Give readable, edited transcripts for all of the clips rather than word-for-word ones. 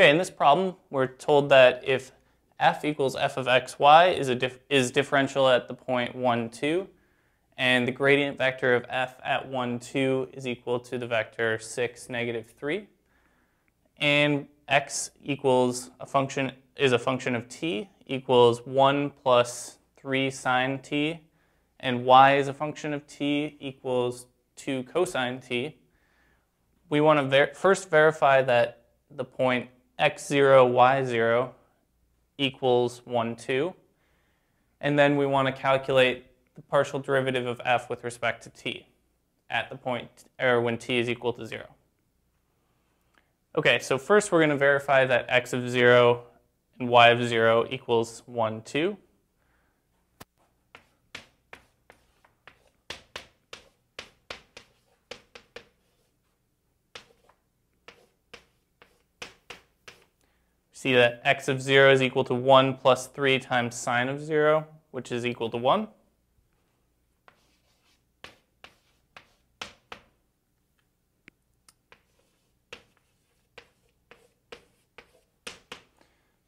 Okay, in this problem, we're told that if f equals f of xy is differential at the point 1, 2, and the gradient vector of f at 1, 2 is equal to the vector 6, negative 3, and x equals a function of t equals 1 plus 3 sine t, and y is a function of t equals 2 cosine t. We want to first verify that the point x0, y0 equals 1, 2, and then we want to calculate the partial derivative of f with respect to t at the point, or when t is equal to 0. Okay, so first we're going to verify that x of 0 and y of 0 equals 1, 2. See that x of 0 is equal to 1 plus 3 times sine of 0, which is equal to 1.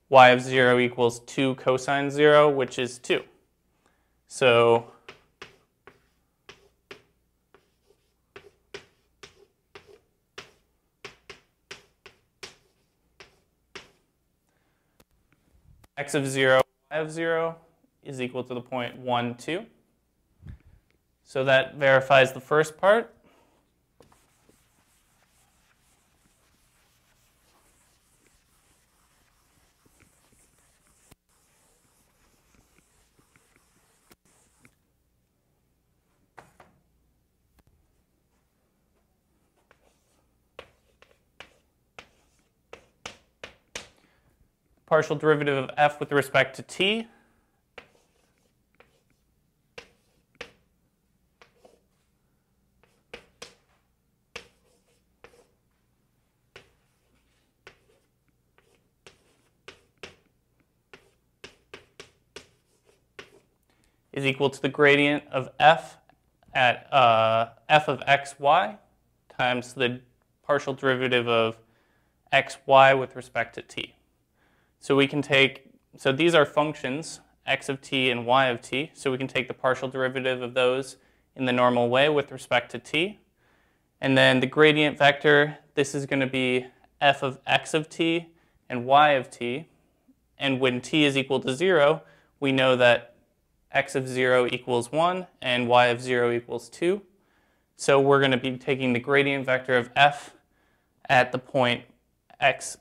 Y of 0 equals 2 cosine 0, which is 2. So x of 0, y of 0 is equal to the point 1, 2. So that verifies the first part. Partial derivative of f with respect to t is equal to the gradient of f at f of xy times the partial derivative of xy with respect to t. So we can take, so these are functions, x of t and y of t, so we can take the partial derivative of those in the normal way with respect to t. And then the gradient vector, this is going to be f of x of t and y of t. And when t is equal to 0, we know that x of 0 equals 1 and y of 0 equals 2. So we're going to be taking the gradient vector of f at the point x,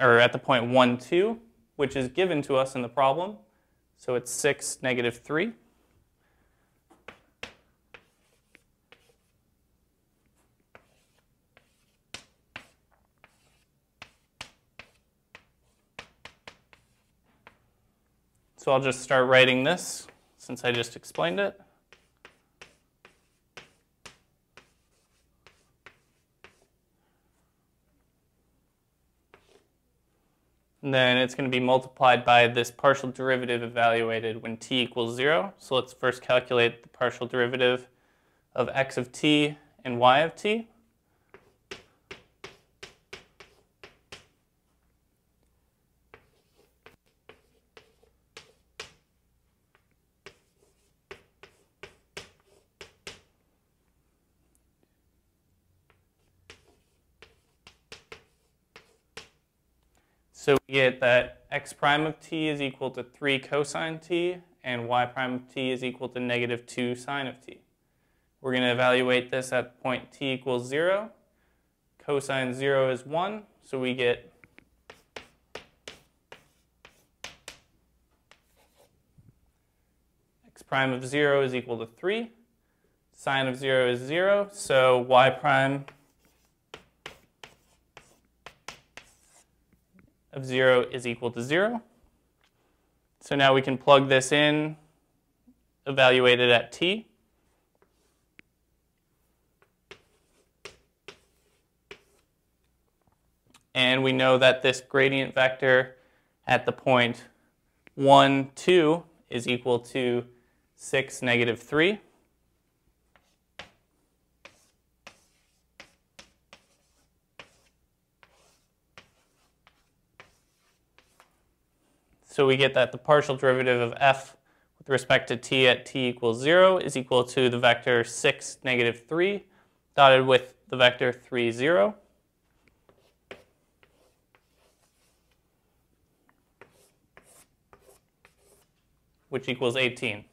or at the point 1, 2, which is given to us in the problem. So it's 6, negative 3. So I'll just start writing this since I just explained it. And then it's going to be multiplied by this partial derivative evaluated when t equals 0. So let's first calculate the partial derivative of x of t and y of t. So we get that x prime of t is equal to 3 cosine t, and y prime of t is equal to negative 2 sine of t. We're going to evaluate this at point t equals 0. Cosine 0 is 1, so we get x prime of 0 is equal to 3. Sine of 0 is 0, so y prime of 0 is equal to 0. So now we can plug this in, evaluate it at t. And we know that this gradient vector at the point 1, 2 is equal to 6, negative 3. So we get that the partial derivative of f with respect to t at t equals 0 is equal to the vector 6, negative 3, dotted with the vector 3, 0. Which equals 18.